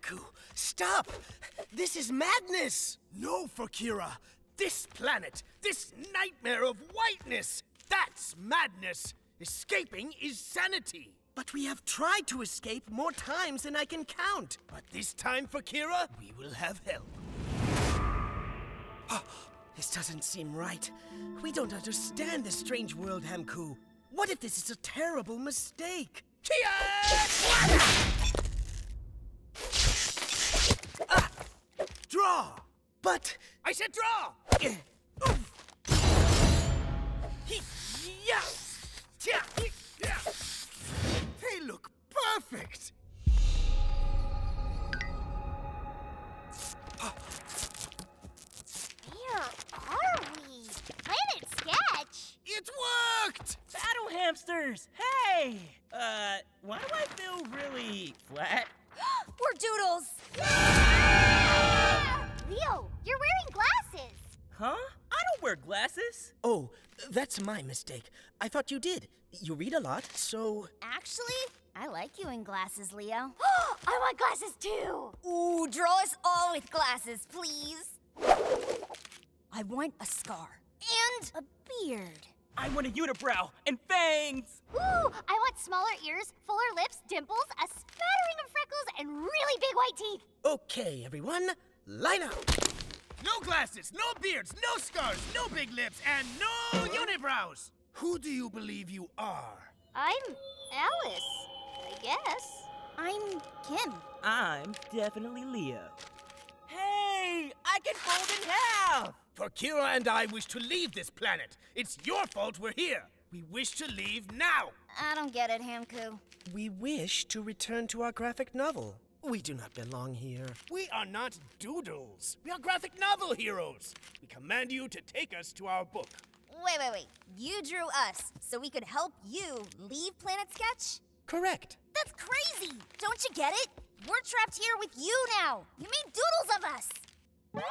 Hamku, stop! This is madness! No, Fakira! This planet, this nightmare of whiteness, that's madness! Escaping is sanity! But we have tried to escape more times than I can count! But this time, Fakira, we will have help. Oh, this doesn't seem right. We don't understand this strange world, Hamku. What if this is a terrible mistake? Chia! Ah! Draw! But... I said draw! They look perfect! Where are we? Planet Sketch! It worked! Battle Hamsters! Hey! Why do I feel really flat? We're doodles! Yeah! Leo, you're wearing glasses! Huh? I don't wear glasses. Oh, that's my mistake. I thought you did. You read a lot, so... Actually, I like you in glasses, Leo. I want glasses too! Ooh, draw us all with glasses, please. I want a scar. And a beard. I want a unibrow and fangs! Ooh, I want smaller ears, fuller lips, dimples, a smattering of freckles, and really big white teeth. Okay, everyone, line up. No glasses, no beards, no scars, no big lips, and no unibrows! Who do you believe you are? I'm Alice, I guess. I'm Kim. I'm definitely Leo. Hey, I can fold in half! Prokira and I wish to leave this planet. It's your fault we're here. We wish to leave now. I don't get it, Hamku. We wish to return to our graphic novel. We do not belong here. We are not doodles. We are graphic novel heroes. We command you to take us to our book. Wait. You drew us so we could help you leave Planet Sketch? Correct. That's crazy. Don't you get it? We're trapped here with you now. You made doodles of us.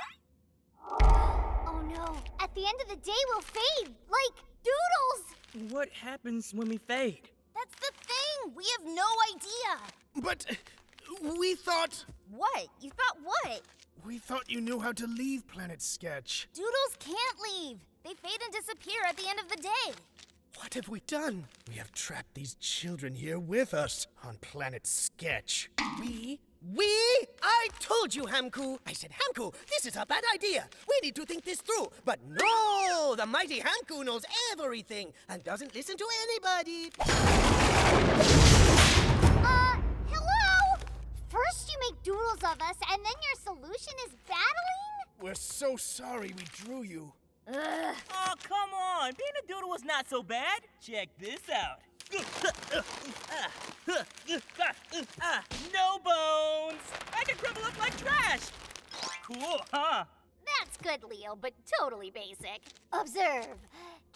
Oh no. At the end of the day, we'll fade. Like doodles. What happens when we fade? That's the thing. We have no idea. But... we thought... What? You thought what? We thought you knew how to leave Planet Sketch. Doodles can't leave. They fade and disappear at the end of the day. What have we done? We have trapped these children here with us on Planet Sketch. We? I told you, Hamku. I said, Hamku, this is a bad idea. We need to think this through. But no, the mighty Hamku knows everything and doesn't listen to anybody. First you make doodles of us, and then your solution is battling? We're so sorry we drew you. Ugh. Oh, come on. Being a doodle was not so bad. Check this out. No bones. I can crumble up like trash. Cool, huh? That's good, Leo, but totally basic. Observe.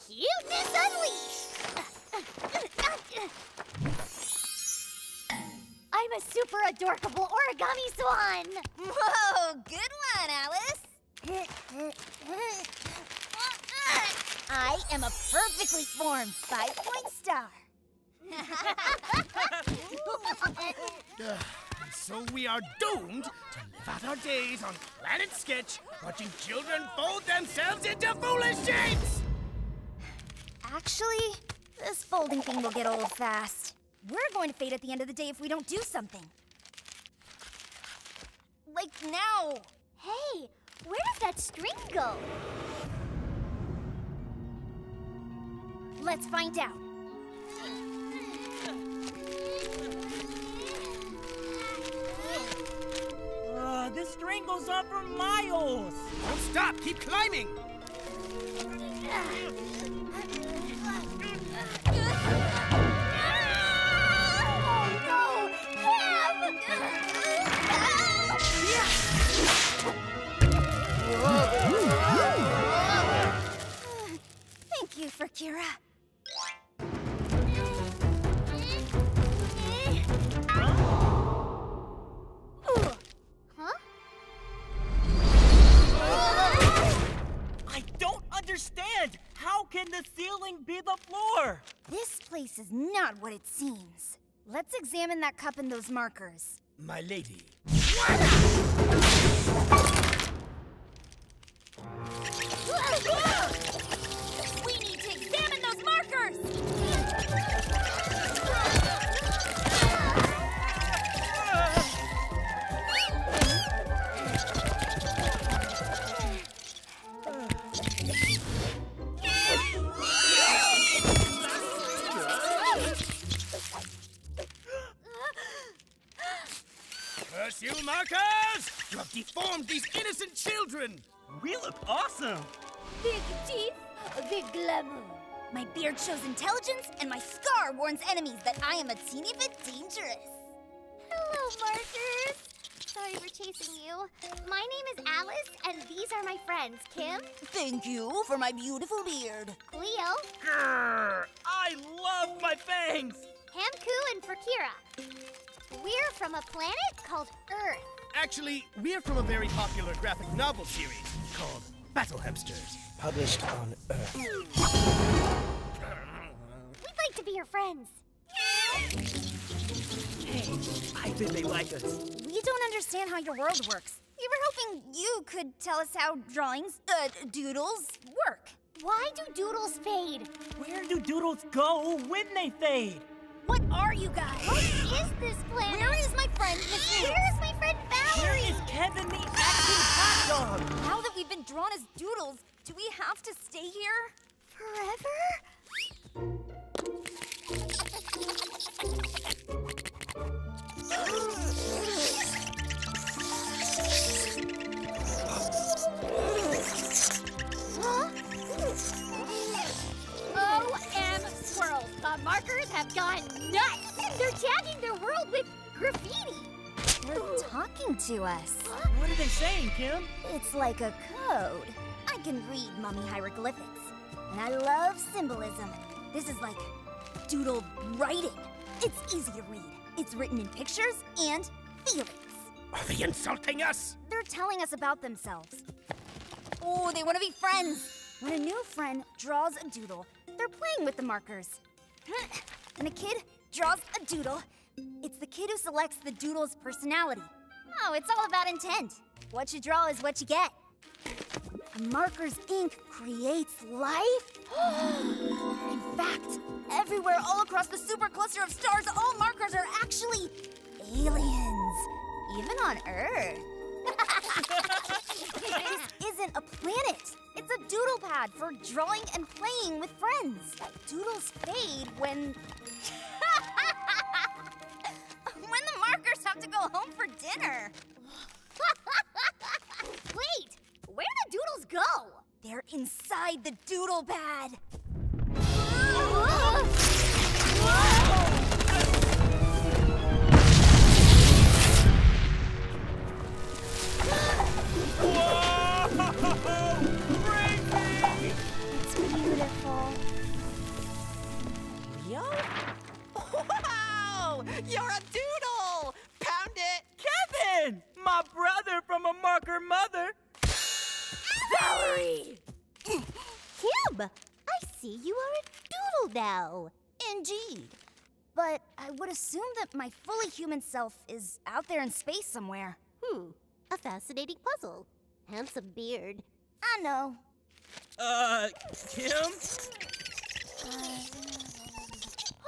Cuteness unleashed. I'm a super adorkable origami swan! Whoa, good one, Alice! I am a perfectly formed 5-point star. So we are doomed to live out our days on Planet Sketch, watching children fold themselves into foolish shapes! Actually, this folding thing will get old fast. We're going to fade at the end of the day if we don't do something. Like now. Hey, where did that string go? Let's find out. This string goes on for miles. Don't stop, keep climbing. Thank you, Fakira. Huh? I don't understand. How can the ceiling be the floor? This place is not what it seems. Let's examine that cup and those markers. My lady. Shows intelligence, and my scar warns enemies that I am a teeny bit dangerous. Hello, markers. Sorry for chasing you. My name is Alice, and these are my friends, Kim. Thank you for my beautiful beard. Leo. Grr, I love my fangs. Hamku and Prokira. We're from a planet called Earth. Actually, we're from a very popular graphic novel series called Battle Hamsters, published on Earth. We'd like to be your friends. Hey, I think they like us. We don't understand how your world works. We were hoping you could tell us how drawings, doodles, work. Why do doodles fade? Where do doodles go when they fade? What are you guys? What is this planet? Where is my friend, McFace? Where is my friend, Valerie? Where is Kevin, the acting hot dog? Now that we've been drawn as doodles, do we have to stay here? Forever? Huh? O.M. Swirl, the markers have gone nuts! They're tagging their world with graffiti! They're talking to us. What are they saying, Kim? It's like a code. I can read mummy hieroglyphics. And I love symbolism. This is like doodle writing. It's easy to read. It's written in pictures and feelings. Are they insulting us? They're telling us about themselves. Oh, they want to be friends. When a new friend draws a doodle, they're playing with the markers. When a kid draws a doodle, it's the kid who selects the doodle's personality. Oh, it's all about intent. What you draw is what you get. A marker's ink creates life? In fact, everywhere all across the supercluster of stars, all markers are actually aliens. Even on Earth. This isn't a planet. It's a doodle pad for drawing and playing with friends. Doodles fade when... when the markers have to go home for dinner. Wait! Where do the doodles go? They're inside the doodle pad. Whoa. Whoa. It's beautiful. Yo! Wow! You're a doodle! Pound it! Kevin! My brother from a marker mother! Valerie! Kim, I see you are a doodle now. Indeed. But I would assume that my fully human self is out there in space somewhere. A fascinating puzzle. Handsome beard. I know. Kim?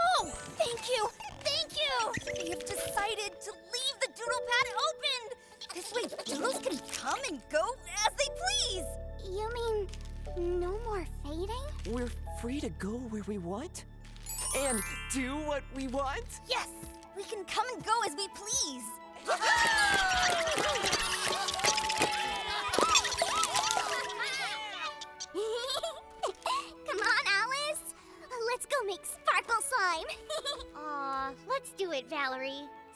Oh, thank you! Thank you! They have decided to leave the doodle pad open! This way, doodles can come and go as they please! You mean no more fading? We're free to go where we want? And do what we want? Yes! We can come and go as we please! Come on, Alice! Let's go make sparkle slime! Aw, let's do it, Valerie.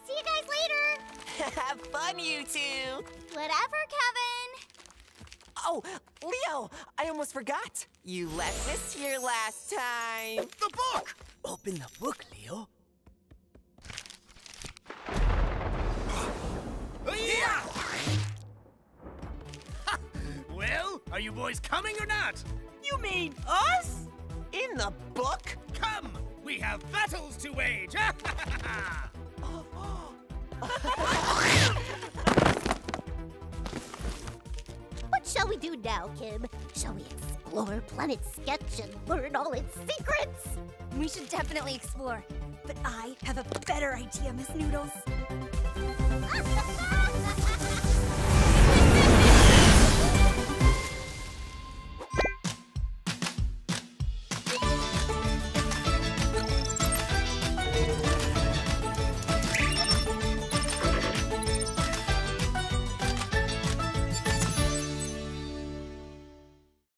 See you guys later! Have fun, you two! Whatever, Kevin! Oh, Leo! I almost forgot! You left this here last time! The book! Open the book, Leo. Yeah! Ha! Well, are you boys coming or not? You mean us? In the book? Come! We have battles to wage! What shall we do now, Kim? Shall we explore Planet Sketch and learn all its secrets? We should definitely explore. But I have a better idea, Miss Noodles.